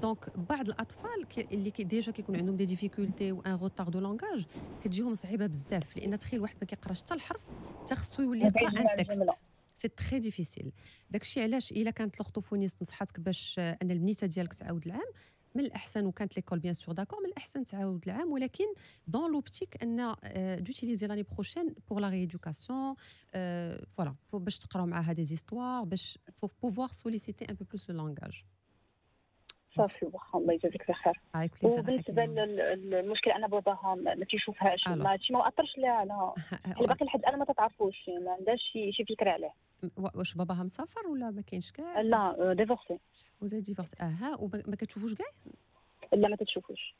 دونك بعض الاطفال اللي ديجا كيكون عندهم دي ديفيكولتي وان غوطار دو لونغاج كتجيهم صعيبه بزاف، لان تخيل واحد ما كيقراش حتى الحرف حتى خصو يولي يقرا ان تكست، سي تري ديفيسيل. داكشي علاش الا كانت لوغطوفونيست نصحاتك باش ان البنيته ديالك تعاود العام، من الاحسن وكانت ليكول بيان سور داكور، من الاحسن تعاود العام، ولكن دون لوبتيك ان دوتيليزي لاني بروشين بور لا ريدوكاسيون فوالا، باش تقراو معاها دي زيستوار، باش بور بوفوار سوليسيتي ان بو بلوس لو لونغاج. صافي واخا، الله يجازيك بخير. وبالنسبه للمشكل انا باباها ما تيشوفهاش، هادشي ما واثرش ليها على باقي لحد الان ما تتعرفوش، ما عندهاش شي فكره عليه. واش باباها مسافر ولا ما كاينش كاع؟ لا ديفورسي. وزاد ديفورسي وما كتشوفوش كاع؟ لا ما تتشوفوش.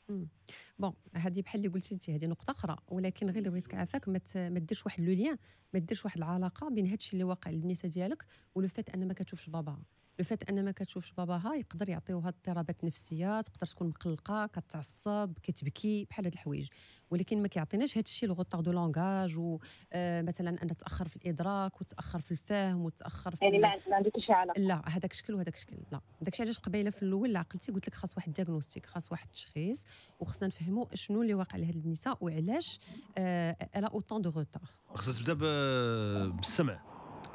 بون هذه بحال اللي قلتي انت، هذه نقطه اخرى، ولكن غير اللي بغيتك عافاك ما ديرش واحد لو ليان، ما ديرش واحد العلاقه بين هادشي اللي واقع للبنيته ديالك ولو فات ان ما كتشوفش باباها. لو فات ان ما كتشوفش باباها يقدر يعطيوها اضطرابات نفسيه، تقدر تكون مقلقه، كتعصب، كتبكي، بحال هاد الحوايج، ولكن ما كيعطيناش هاد الشيء لو غوطار دو لونغاج، ومثلا ان تاخر في الادراك وتاخر في الفهم وتاخر في يعني ما عندك شي علاقه، لا هذاك شكل وهذاك شكل، لا داكشي علاش قبيله في الاول عقلتي قلت لك خاص واحد دياغنوستيك، خاص واحد التشخيص، وخصنا نفهموا شنو اللي واقع لهاد النساء وعلاش الا اوطون دو غوطار. خاصها تبدا بالسمع.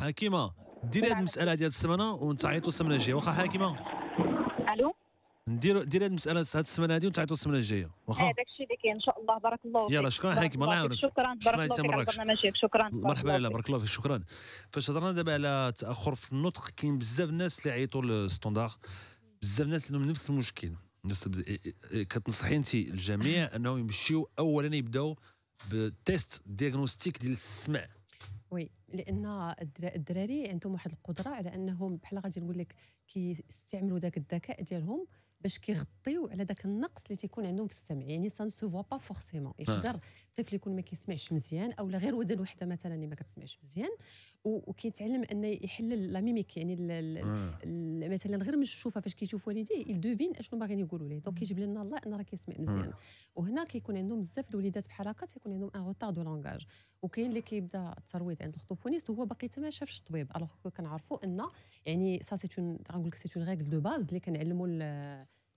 حكيمه ديري هذه المساله ديال السمنه ونتعيطوا السمنه الجايه، واخا حكيمه؟ الو نديرو هذه المساله هذه السمانه هذه ونتعيطوا السمانه الجايه، واخا؟ هذا الشيء اللي كاين ان شاء الله. بارك الله فيك. يلا شكرا حكيمه، الله يعاونك. شكرا بارك الله على برنامجك. شكرا مرحبا. لا بارك الله فيك. شكرا. فاش هضرنا دابا على تاخر في النطق، كاين بزاف الناس اللي عيطوا للستاندار، بزاف الناس عندهم نفس المشكل. كتنصحي انت الجميع انهم يمشيو اولا يبداو بتيست دياغنوستيك ديال السمع. وي لان الدراري عندهم واحد القدره على انهم بحال غادي نقول لك كيستعملوا ذاك الذكاء ديالهم باش كيغطيو على ذاك النقص اللي تيكون عندهم في السمع، يعني سان سو فوا با فورسيمون. يقدر الطفل يكون ما كيسمعش مزيان اولا غير ودن وحده مثلا اللي ما كتسمعش مزيان، وكيتعلم انه يحلل لا ميميك، يعني مثلا غير من الشوفه فاش كيشوف والديه يدوفين اشنو باغيين يقولوا ليه، دونك كيجيب لنا الله انه راه كيسمع مزيان. وهنا كيكون عندهم بزاف الوليدات بحال هكا تيكون عندهم ان غوطار دو لونغاج، وكاين اللي كيبدا الترويض عند الخطوفونيست هو باقي حتى ما شافش الطبيب، الوغ كنعرفوا ان يعني سا سي اون غنقول لك سي اون ريغل دو باز اللي كنعلموا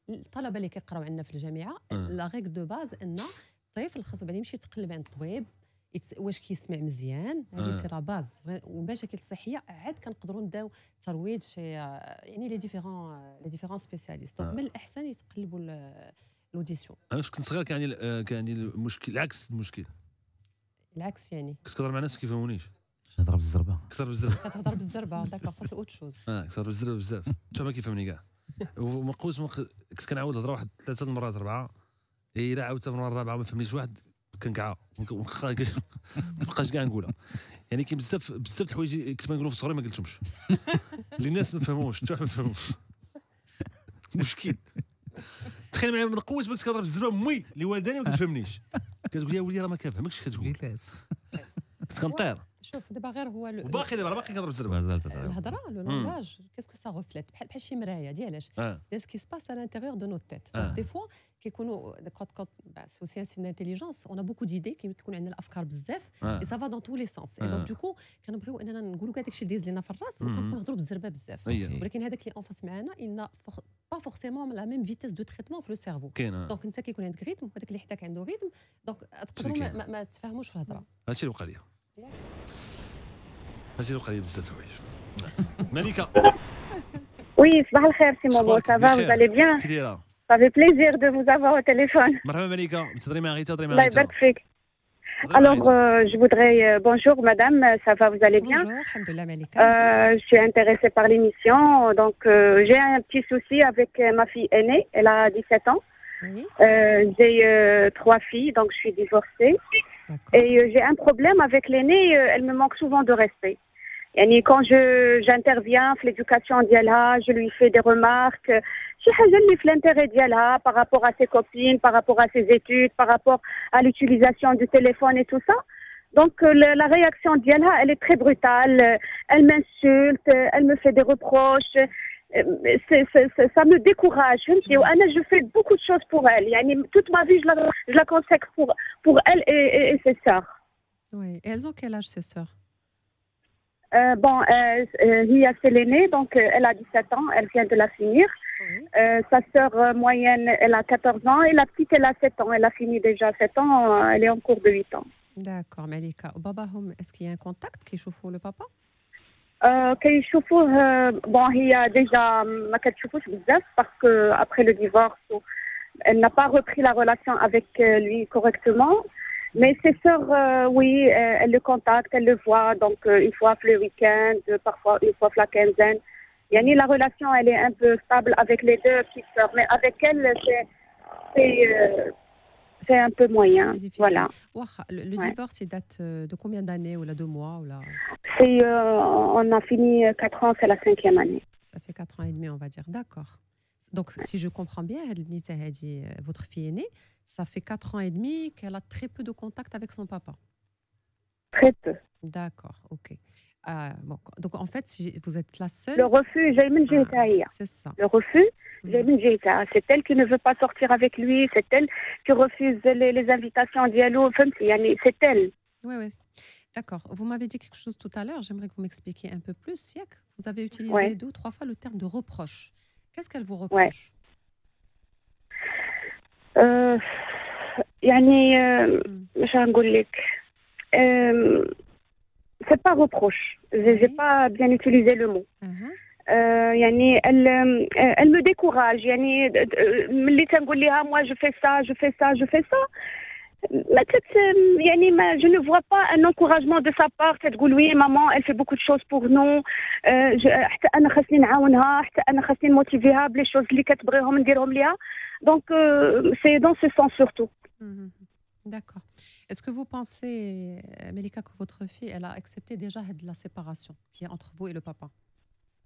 الطلبه اللي كيقراو عندنا في الجامعه. لا ريغل دو باز ان الطفل خاصو بعدا يمشي يتقلب عند الطبيب واش كيسمع مزيان، هذه سي لا باز. والمشاكل الصحيه عاد كنقدروا نداو ترويض شي يعني لي ديفيرون سبيسياليست. دونك من الاحسن يتقلبوا الاوديسيون. انا كنت صغير كان يعني المشكل العكس، العكس يعني كنت كنهضر مع ناس ما كيفهمونيش، كنهضر بالزربه كتهضر بالزربه. داكوغ سا سي اوت شوز. كنهضر بالزربه بزاف حتى ما كيفهمني كاع. وما قوتش كنت كنعاود الهضره واحد 3 مرات 4، الا عاودتها من المره 4 ما فهمنيش واحد كنكعى مابقاش كاع نقولها. يعني كاين بزاف الحوايج كنت بنقولهم في صغري ما قلتهمش للناس ما فهموش، حتى واحد ما فهموش. مشكل. تخيل معايا من قوه ما كنت كنهضر بالزربه، امي اللي والداني ما كتفهمنيش، كتقول يا ولدي راه ما كنفهمكش كتقول. كنت كنطير. شوف دابا غير هو وباقي دابا باقي كنهضر بالزربه. الهضره لو لونغاج كاسكو سا غوفليت بحال شي مرايه ديالاش داز كي سباس على لانتيغيور دو نو تيت. دي فوا كيكونوا كود سوسيال سين انتيليجونس اون ا بوكو ديدي، كيكون عندنا الافكار بزاف اي سافا دون تو لي سونس، اي دونك دوكو كنبغيو اننا نقولوا كاع داكشي اللي داز لينا في الراس وكنهضروا بالزربه بزاف. ولكن هذاك اللي اونفاس معنا إلنا با فورسيمون لا ميم فيتيس دو تريتمون في لو سيرفو. دونك انت كيكون عندك ريتم وهذاك اللي حداك عنده ريتم، دونك تقدروا ما تفاهموش في الهضره. هادشي اللي وقع ليا، هادشي اللي وقع ليا بزاف الحوايج. مليكه. وي صباح الخير سي مولود، سافا فالي بيان؟ كي دايره؟ Ça fait plaisir de vous avoir au téléphone. Madame Malika, alors, je voudrais... bonjour, madame, ça va, vous allez bien? Bonjour, alhamdoulilah, Malika. Je suis intéressée par l'émission. Donc, j'ai un petit souci avec ma fille aînée. Elle a 17 ans. Oui. J'ai 3 filles, donc je suis divorcée. Et j'ai un problème avec l'aînée. Elle me manque souvent de respect. Et quand j'interviens dans l'éducation d'Yala, je lui fais des remarques. شي حاجه اللي في لانتيغي ديالها بارابور ا سي كوبين، بارابور ا سي زيتود، بارابور ا لوتيليزاسيون دو تيليفون اي تو سا. دونك لا رياكسيون ديالها elle est très brutale, elle m'insulte, elle me fait des reproches, ça me décourage. وانا je fais beaucoup de choses pour elle, يعني toute ma vie je la consacre pour elle et ses sœurs. Oui, elles ont quel âge ses sœurs? Bon, Hia c'est l'aînée, donc elle a 17 ans, elle vient de la finir. Sa sœur moyenne, elle a 14 ans et la petite, elle a 7 ans. Elle a fini déjà 7 ans, elle est en cours de 8 ans. D'accord, Malika. Baba, est-ce qu'il y a un contact qui chauffe le papa? Qui chauffe, bon, il y a déjà ma quête chauffe parce qu'après le divorce, elle n'a pas repris la relation avec lui correctement. Mais ses sœurs, oui, elle le contacte, elle le voit, donc une fois le week-end, parfois une fois la quinzaine. Yani la relation, elle est un peu stable avec les deux petites sœurs, mais avec elle, c'est un peu moyen. Voilà. Le divorce, il date de combien d'années ou là 2 mois ou là? C'est, on a fini 4 ans, c'est la 5e année. Ça fait 4 ans et demi, on va dire. D'accord. Donc, si je comprends bien, votre fille aînée, ça fait 4 ans et demi qu'elle a très peu de contact avec son papa. Très peu. D'accord, ok. Bon, donc en fait, vous êtes la seule. Le refus, Jaymin Ghita. C'est ça. Le refus, Jaymin Ghita. C'est elle qui ne veut pas sortir avec lui, c'est elle qui refuse les invitations en dialogue. C'est elle. Oui, oui. D'accord. Vous m'avez dit quelque chose tout à l'heure, j'aimerais que vous m'expliquiez un peu plus. Siak, vous avez utilisé ouais. 2 ou 3 fois le terme de reproche. Qu'est-ce qu'elle vous reproche? Ouais. C'est pas reproche. J'ai oui. pas bien utilisé le mot. Elle me décourage. Moi je fais ça, je fais ça, je fais ça. Je ne vois pas un encouragement de sa part. Elle dit oui, maman, elle fait beaucoup de choses pour nous. Donc, c'est dans ce sens surtout. D'accord. Est-ce que vous pensez, Melika, que votre fille, elle a accepté déjà la séparation qui est entre vous et le papa?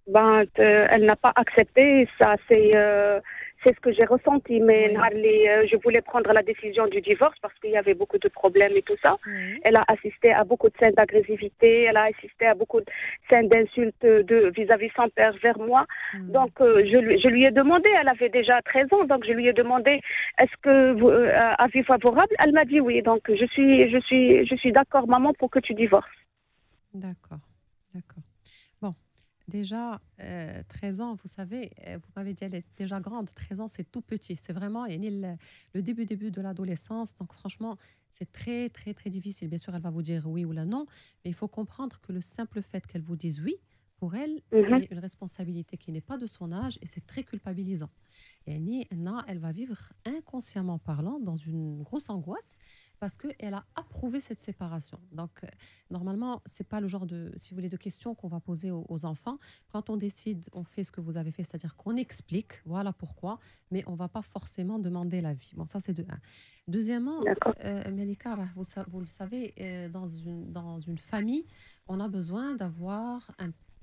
Ben, elle n'a pas accepté, ça c'est ce que j'ai ressenti, mais oui. Je voulais prendre la décision du divorce parce qu'il y avait beaucoup de problèmes et tout ça. Oui. Elle a assisté à beaucoup de scènes d'agressivité, elle a assisté à beaucoup de scènes d'insultes vis-à-vis son père vers moi. Oui. Donc je lui ai demandé, elle avait déjà 13 ans, donc je lui ai demandé est-ce que vous avis favorable? Elle m'a dit oui, donc je suis d'accord maman pour que tu divorces. D'accord, d'accord. Déjà, 13 ans, vous savez, vous m'avez dit, elle est déjà grande. 13 ans, c'est tout petit. C'est vraiment le début de l'adolescence. Donc, franchement, c'est très, très, très difficile. Bien sûr, elle va vous dire oui ou là non. Mais il faut comprendre que le simple fait qu'elle vous dise oui, pour elle, c'est une responsabilité qui n'est pas de son âge et c'est très culpabilisant. Et Anna, elle va vivre inconsciemment parlant dans une grosse angoisse parce qu'elle a approuvé cette séparation. Donc, normalement, ce n'est pas le genre de, si vous voulez, de questions qu'on va poser aux enfants. Quand on décide, on fait ce que vous avez fait, c'est-à-dire qu'on explique, voilà pourquoi, mais on ne va pas forcément demander l'avis. Bon, ça, c'est de 1. Deuxièmement, Melika, vous le savez, dans une famille, on a besoin d'avoir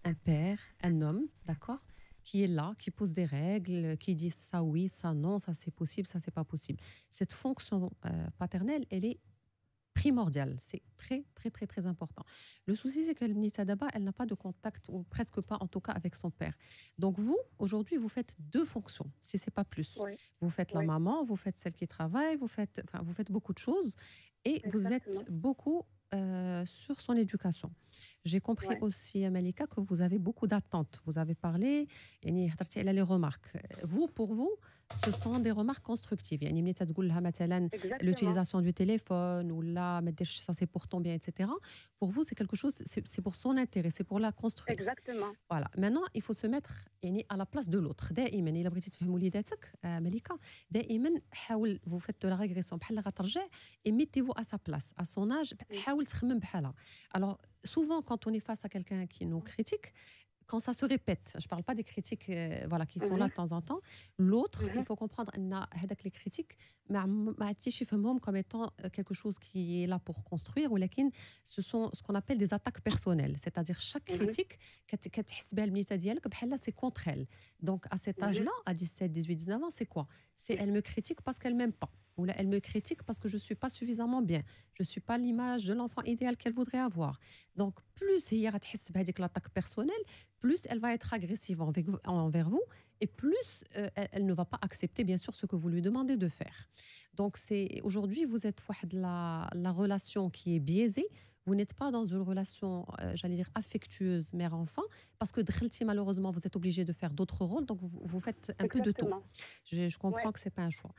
un père, un homme, d'accord, qui est là, qui pose des règles, qui dit ça oui, ça non, ça c'est possible, ça c'est pas possible. Cette fonction paternelle, elle est primordiale, c'est très, très, très, très important. Le souci, c'est qu'elle n'a pas de contact, ou presque pas en tout cas, avec son père. Donc vous, aujourd'hui, vous faites 2 fonctions, si c'est pas plus. Oui. Vous faites la maman, vous faites celle qui travaille, vous faites beaucoup de choses, et vous êtes beaucoup... sur son éducation. J'ai compris aussi, Melika, que vous avez beaucoup d'attentes. Vous avez parlé, elle a les remarques. Vous, pour vous, ce sont des remarques constructives. L'utilisation du téléphone, ou là, ça c'est pour ton bien, etc. Pour vous, c'est quelque chose, c'est pour son intérêt, c'est pour la construire. Exactement. Voilà. Maintenant, il faut se mettre à la place de l'autre. Vous faites de la régression, et mettez-vous à sa place, à son âge. Alors, souvent, quand on est face à quelqu'un qui nous critique, quand ça se répète, je ne parle pas des critiques voilà, qui sont là de temps en temps, l'autre, il faut comprendre que les critiques, comme étant quelque chose qui est là pour construire, ce sont ce qu'on appelle des attaques personnelles. C'est-à-dire chaque critique, c'est contre elle. Donc à cet âge-là, à 17, 18, 19 ans, c'est quoi? C'est elle me critique parce qu'elle ne m'aime pas. Ou là, elle me critique parce que je ne suis pas suffisamment bien. Je ne suis pas l'image de l'enfant idéal qu'elle voudrait avoir. Donc, plus elle va sentir l'attaque personnelle, plus elle va être agressive envers vous et plus elle ne va pas accepter, bien sûr, ce que vous lui demandez de faire. Donc, aujourd'hui, vous êtes dans la relation qui est biaisée. Vous n'êtes pas dans une relation, affectueuse mère-enfant, parce que malheureusement, vous êtes obligé de faire d'autres rôles, donc vous faites un peu de tout. Je comprends que ce n'est pas un choix.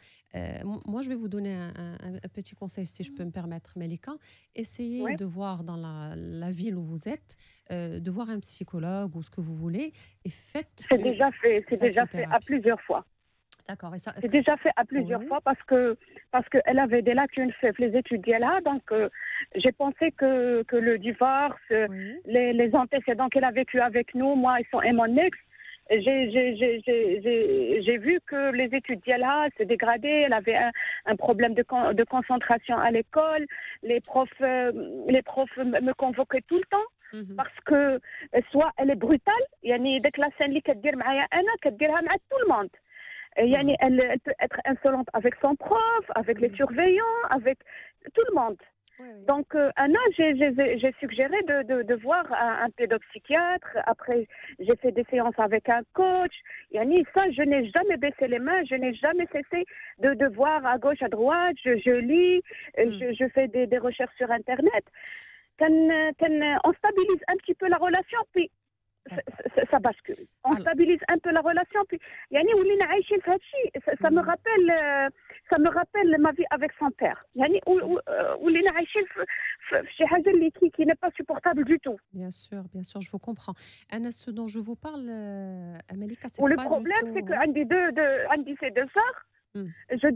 Moi, je vais vous donner un petit conseil, si je peux me permettre, Melika. Essayez de voir dans la ville où vous êtes, de voir un psychologue ou ce que vous voulez, et faites... C'est déjà fait, à plusieurs fois. D'accord. C'est déjà fait à plusieurs fois parce qu'elle avait des lacunes faibles, les études là, donc j'ai pensé que le divorce, les antécédents qu'elle a vécu avec nous, moi et mon ex, j'ai vu que les études là se dégradaient, elle avait un problème de concentration à l'école, les profs me convoquaient tout le temps. Parce que soit elle est brutale, dès que la scène qu'elle dit avec tout le monde. Elle peut être insolente avec son prof, avec les surveillants, avec tout le monde. Donc, Anna, j'ai suggéré de voir un pédopsychiatre. Après, j'ai fait des séances avec un coach. Je n'ai jamais baissé les mains. Je n'ai jamais cessé de voir à gauche, à droite. Je lis, je fais des recherches sur Internet. on stabilise un petit peu la relation, puis ça bascule. On stabilise un peu la relation, puis ça me rappelle ma vie avec son père. Qui n'est pas supportable du tout. Bien sûr, je vous comprends. Anna, ce dont je vous parle, Amalika, c'est pas du tout. Le problème, c'est qu'Andy, ses deux sœurs. Je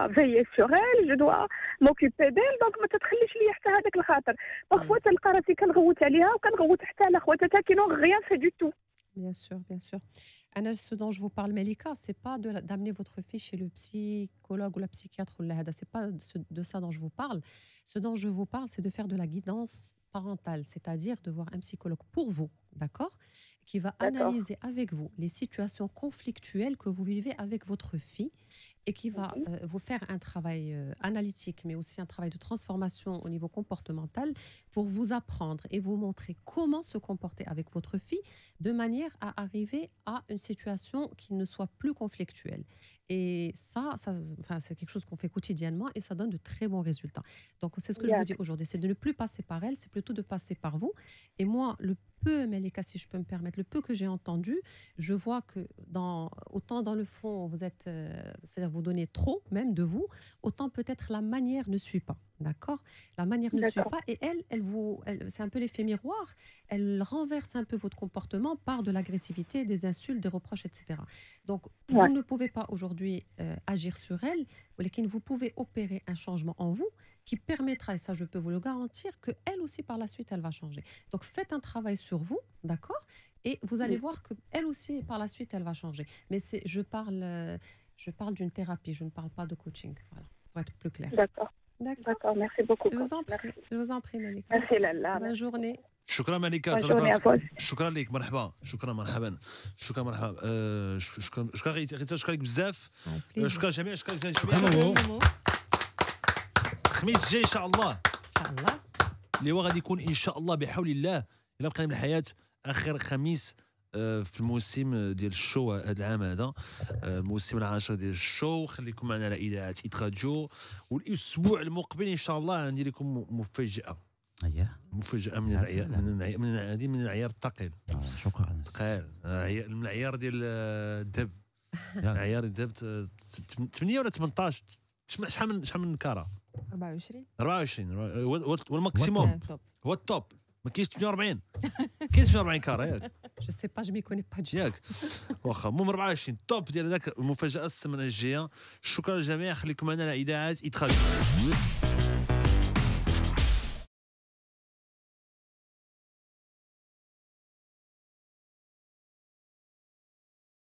dois veiller sur elle, je dois m'occuper d'elle, donc ما تتخليش لي حتى هذاك الخاطر. parfois تلقى راسي كنغوت عليها وكنغوت حتى على خواتاتها qui n'ont rien fait du tout. Bien sûr, bien sûr. Anna, ce dont je vous parle, Malika, c'est pas d'amener votre fille chez le psychologue ou la psychiatre ou la hada, c'est pas de ça dont je vous parle. Ce dont je vous parle, c'est de faire de la guidance parentale, c'est-à-dire de voir un psychologue pour vous, d'accord, qui va analyser avec vous les situations conflictuelles que vous vivez avec votre fille et qui va vous faire un travail analytique, mais aussi un travail de transformation au niveau comportemental pour vous apprendre et vous montrer comment se comporter avec votre fille de manière à arriver à une situation qui ne soit plus conflictuelle. Et ça c'est quelque chose qu'on fait quotidiennement et ça donne de très bons résultats. Donc, c'est ce que je vous dis aujourd'hui, c'est de ne plus passer par elle, c'est plutôt de passer par vous. Et moi, le peu, Malika, si je peux me permettre, le peu que j'ai entendu, je vois que autant dans le fond, vous êtes, c'est-à-dire vous donnez trop, même de vous, autant peut-être la manière ne suit pas. D'accord? La manière ne suit pas. Et elle, c'est un peu l'effet miroir. Elle renverse un peu votre comportement par de l'agressivité, des insultes, des reproches, etc. Donc, vous ne pouvez pas aujourd'hui agir sur elle, mais vous pouvez opérer un changement en vous qui permettra, et ça je peux vous le garantir, qu'elle aussi par la suite, elle va changer. Donc, faites un travail sur vous, d'accord? Et vous allez voir qu'elle aussi, par la suite, elle va changer. Mais je parle d'une thérapie, je ne parle pas de coaching. Voilà, pour être plus clair. D'accord. D'accord, merci beaucoup. Je vous en prie, Malika. Merci, Lalla. Bonne journée. شكرا مليكا. شكرا لك. مرحبا. شكرا. شكرا غيتا. شكرا لك بزاف. شكرا جميع. شكرا. الخميس الجاي إن شاء الله. اللي هو غادي يكون إن شاء الله بحول الله إلا بقينا من الحياة آخر خميس في الموسم ديال الشو هذا العام، هذا الموسم العاشر ديال الشو. خليكم معنا على اذاعه إتراديو، والاسبوع المقبل ان شاء الله عندي لكم مفاجاه. مفاجاه من العيار، من العيار الثقيل. شكرا. ثقيل، من العيار ديال الذهب. عيار الذهب 8 ولا 18، شحال من كاره؟ 24 والماكسيموم هو التوب. ما كاينش 48 كاره ياك؟ جو سي با، جو مي كوني با دو ياك. واخا المهم 24 التوب ديال هذاك. المفاجاه السمنه الجايه. شكرا للجميع، خليكم معنا على اذاعه إتراديو.